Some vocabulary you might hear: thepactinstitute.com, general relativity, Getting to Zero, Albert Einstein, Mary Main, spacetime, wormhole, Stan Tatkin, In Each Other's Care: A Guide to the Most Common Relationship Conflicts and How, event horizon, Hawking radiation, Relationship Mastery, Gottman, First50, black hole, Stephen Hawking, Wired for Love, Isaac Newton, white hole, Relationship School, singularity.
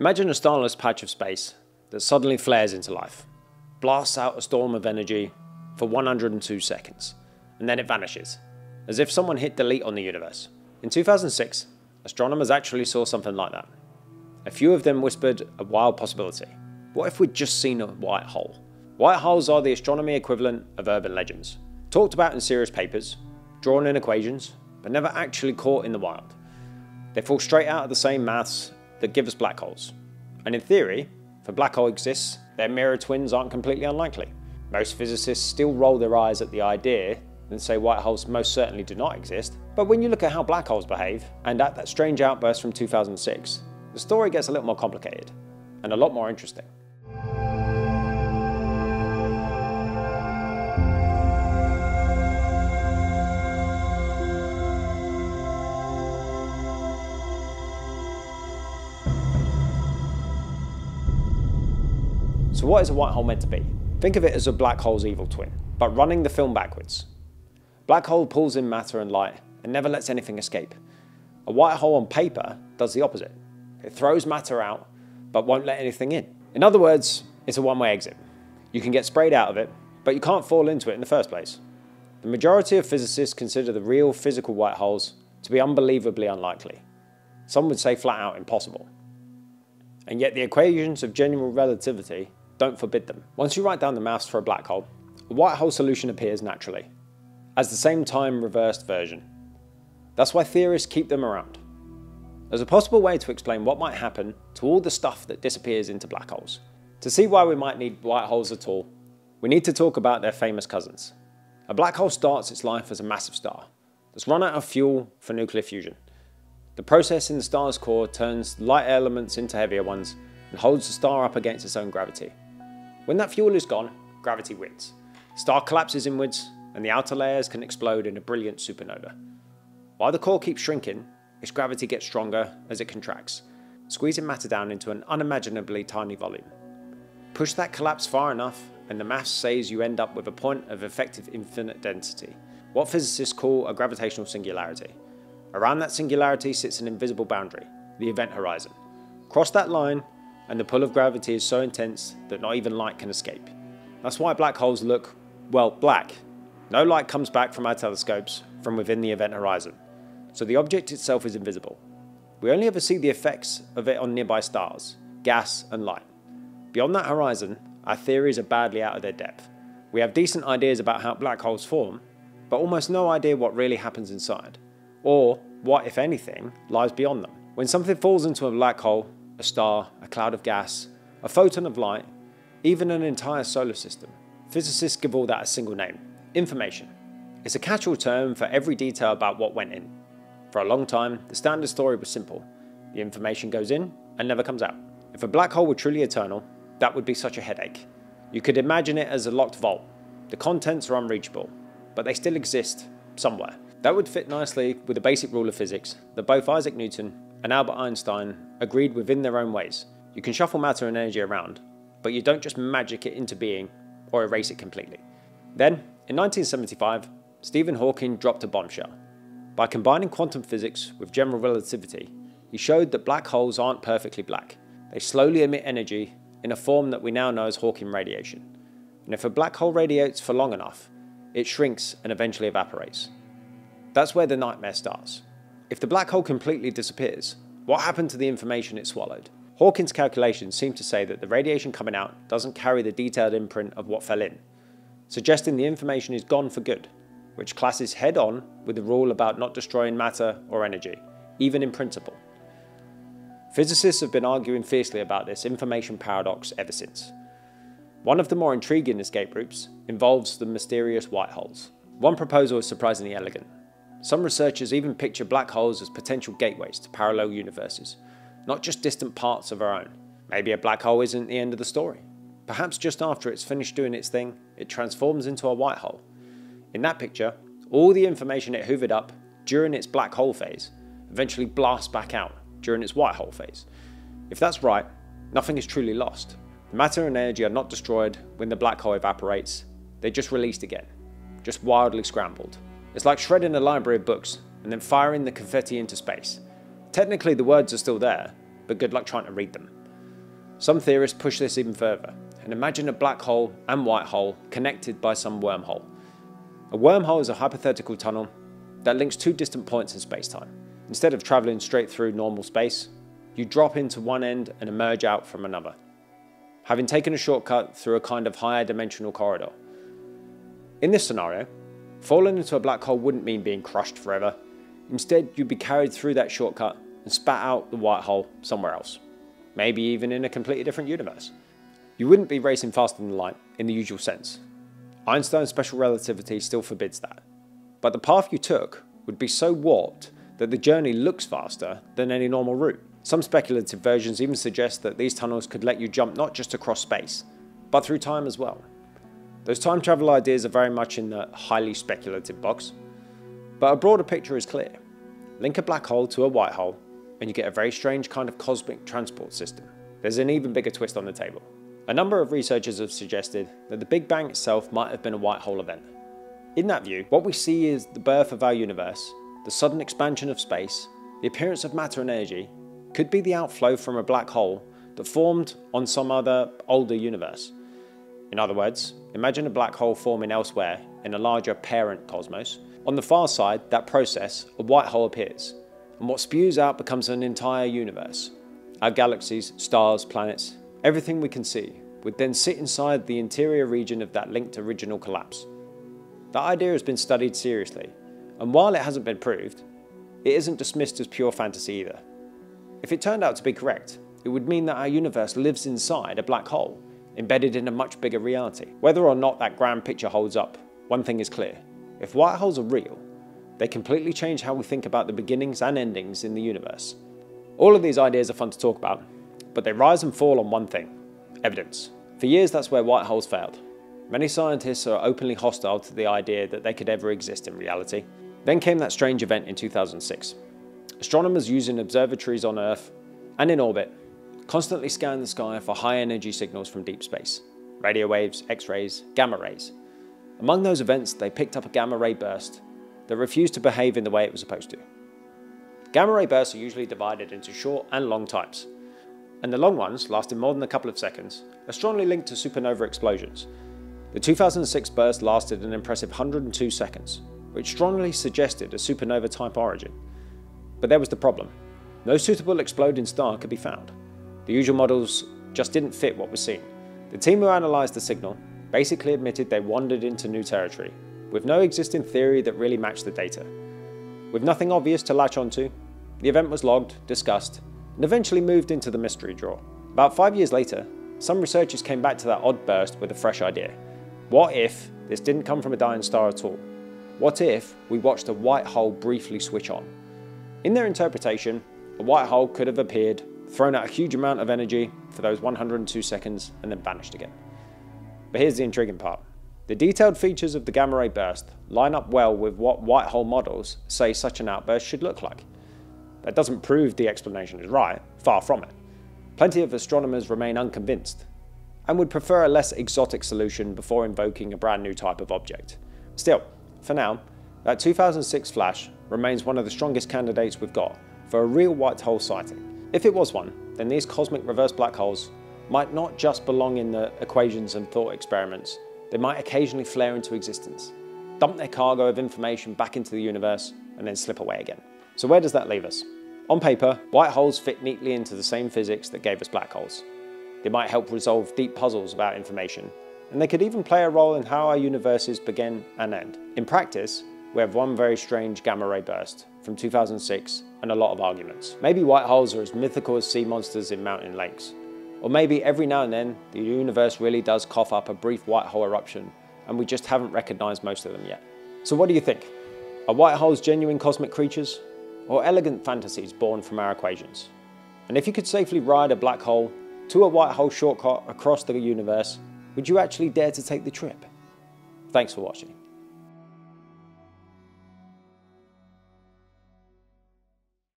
Imagine a starless patch of space that suddenly flares into life, blasts out a storm of energy for 102 seconds, and then it vanishes, as if someone hit delete on the universe. In 2006, astronomers actually saw something like that. A few of them whispered a wild possibility. What if we'd just seen a white hole? White holes are the astronomy equivalent of urban legends, talked about in serious papers, drawn in equations, but never actually caught in the wild. They fall straight out of the same maths that give us black holes. And in theory, if a black hole exists, their mirror twins aren't completely unlikely. Most physicists still roll their eyes at the idea and say white holes most certainly do not exist. But when you look at how black holes behave, and at that strange outburst from 2006, the story gets a little more complicated, and a lot more interesting. So what is a white hole meant to be? Think of it as a black hole's evil twin, but running the film backwards. Black hole pulls in matter and light, and never lets anything escape. A white hole on paper does the opposite. It throws matter out, but won't let anything in. In other words, it's a one-way exit. You can get sprayed out of it, but you can't fall into it in the first place. The majority of physicists consider the real physical white holes to be unbelievably unlikely. Some would say flat out impossible. And yet the equations of general relativity don't forbid them. Once you write down the maths for a black hole, a white hole solution appears naturally, as the same time reversed version. That's why theorists keep them around, as a possible way to explain what might happen to all the stuff that disappears into black holes. To see why we might need white holes at all, we need to talk about their famous cousins. A black hole starts its life as a massive star that's run out of fuel for nuclear fusion. The process in the star's core turns light elements into heavier ones and holds the star up against its own gravity. When that fuel is gone, gravity wins. The star collapses inwards, and the outer layers can explode in a brilliant supernova. While the core keeps shrinking, its gravity gets stronger as it contracts, squeezing matter down into an unimaginably tiny volume. Push that collapse far enough, and the maths says you end up with a point of effective infinite density, what physicists call a gravitational singularity. Around that singularity sits an invisible boundary, the event horizon. Cross that line, and the pull of gravity is so intense that not even light can escape. That's why black holes look, well, black. No light comes back from our telescopes from within the event horizon, so the object itself is invisible. We only ever see the effects of it on nearby stars, gas and light. Beyond that horizon, our theories are badly out of their depth. We have decent ideas about how black holes form, but almost no idea what really happens inside, or what, if anything, lies beyond them. When something falls into a black hole, a star, a cloud of gas, a photon of light, even an entire solar system, physicists give all that a single name: information. It's a catch-all term for every detail about what went in. For a long time, the standard story was simple. The information goes in and never comes out. If a black hole were truly eternal, that would be such a headache. You could imagine it as a locked vault. The contents are unreachable, but they still exist somewhere. That would fit nicely with the basic rule of physics that both Isaac Newton and Albert Einstein agreed within their own ways. You can shuffle matter and energy around, but you don't just magic it into being or erase it completely. Then, in 1975, Stephen Hawking dropped a bombshell. By combining quantum physics with general relativity, he showed that black holes aren't perfectly black. They slowly emit energy in a form that we now know as Hawking radiation. And if a black hole radiates for long enough, it shrinks and eventually evaporates. That's where the nightmare starts. If the black hole completely disappears, what happened to the information it swallowed? Hawking's calculations seem to say that the radiation coming out doesn't carry the detailed imprint of what fell in, suggesting the information is gone for good, which clashes head-on with the rule about not destroying matter or energy, even in principle. Physicists have been arguing fiercely about this information paradox ever since. One of the more intriguing escape routes involves the mysterious white holes. One proposal is surprisingly elegant. Some researchers even picture black holes as potential gateways to parallel universes, not just distant parts of our own. Maybe a black hole isn't the end of the story. Perhaps just after it's finished doing its thing, it transforms into a white hole. In that picture, all the information it hoovered up during its black hole phase eventually blasts back out during its white hole phase. If that's right, nothing is truly lost. The matter and energy are not destroyed when the black hole evaporates, they're just released again, just wildly scrambled. It's like shredding a library of books and then firing the confetti into space. Technically the words are still there, but good luck trying to read them. Some theorists push this even further and imagine a black hole and white hole connected by some wormhole. A wormhole is a hypothetical tunnel that links two distant points in spacetime. Instead of traveling straight through normal space, you drop into one end and emerge out from another, having taken a shortcut through a kind of higher dimensional corridor. In this scenario, falling into a black hole wouldn't mean being crushed forever. Instead, you'd be carried through that shortcut and spat out the white hole somewhere else, maybe even in a completely different universe. You wouldn't be racing faster than light in the usual sense. Einstein's special relativity still forbids that. But the path you took would be so warped that the journey looks faster than any normal route. Some speculative versions even suggest that these tunnels could let you jump not just across space, but through time as well. Those time travel ideas are very much in the highly speculative box, but a broader picture is clear. Link a black hole to a white hole, and you get a very strange kind of cosmic transport system. There's an even bigger twist on the table. A number of researchers have suggested that the Big Bang itself might have been a white hole event. In that view, what we see is the birth of our universe, the sudden expansion of space, the appearance of matter and energy, could be the outflow from a black hole that formed on some other older universe. In other words, imagine a black hole forming elsewhere in a larger parent cosmos. On the far side, that process, a white hole appears, and what spews out becomes an entire universe. Our galaxies, stars, planets, everything we can see would then sit inside the interior region of that linked original collapse. That idea has been studied seriously, and while it hasn't been proved, it isn't dismissed as pure fantasy either. If it turned out to be correct, it would mean that our universe lives inside a black hole, embedded in a much bigger reality. Whether or not that grand picture holds up, one thing is clear. If white holes are real, they completely change how we think about the beginnings and endings in the universe. All of these ideas are fun to talk about, but they rise and fall on one thing: evidence. For years, that's where white holes failed. Many scientists are openly hostile to the idea that they could ever exist in reality. Then came that strange event in 2006. Astronomers using observatories on Earth and in orbit constantly scan the sky for high-energy signals from deep space. Radio waves, X-rays, gamma rays. Among those events, they picked up a gamma-ray burst that refused to behave in the way it was supposed to. Gamma-ray bursts are usually divided into short and long types, and the long ones, lasting more than a couple of seconds, are strongly linked to supernova explosions. The 2006 burst lasted an impressive 102 seconds, which strongly suggested a supernova-type origin. But there was the problem. No suitable exploding star could be found. The usual models just didn't fit what was seen. The team who analysed the signal basically admitted they wandered into new territory, with no existing theory that really matched the data. With nothing obvious to latch onto, the event was logged, discussed, and eventually moved into the mystery drawer. About 5 years later, some researchers came back to that odd burst with a fresh idea. What if this didn't come from a dying star at all? What if we watched a white hole briefly switch on? In their interpretation, a white hole could have appeared, thrown out a huge amount of energy for those 102 seconds, and then vanished again. But here's the intriguing part. The detailed features of the gamma-ray burst line up well with what white hole models say such an outburst should look like. That doesn't prove the explanation is right, far from it. Plenty of astronomers remain unconvinced, and would prefer a less exotic solution before invoking a brand new type of object. Still, for now, that 2006 flash remains one of the strongest candidates we've got for a real white hole sighting. If it was one, then these cosmic reverse black holes might not just belong in the equations and thought experiments, they might occasionally flare into existence, dump their cargo of information back into the universe, and then slip away again. So where does that leave us? On paper, white holes fit neatly into the same physics that gave us black holes. They might help resolve deep puzzles about information, and they could even play a role in how our universes begin and end. In practice, we have one very strange gamma-ray burst from 2006 and a lot of arguments. Maybe white holes are as mythical as sea monsters in mountain lakes. Or maybe every now and then the universe really does cough up a brief white hole eruption and we just haven't recognized most of them yet. So what do you think? Are white holes genuine cosmic creatures? Or elegant fantasies born from our equations? And if you could safely ride a black hole to a white hole shortcut across the universe, would you actually dare to take the trip? Thanks for watching.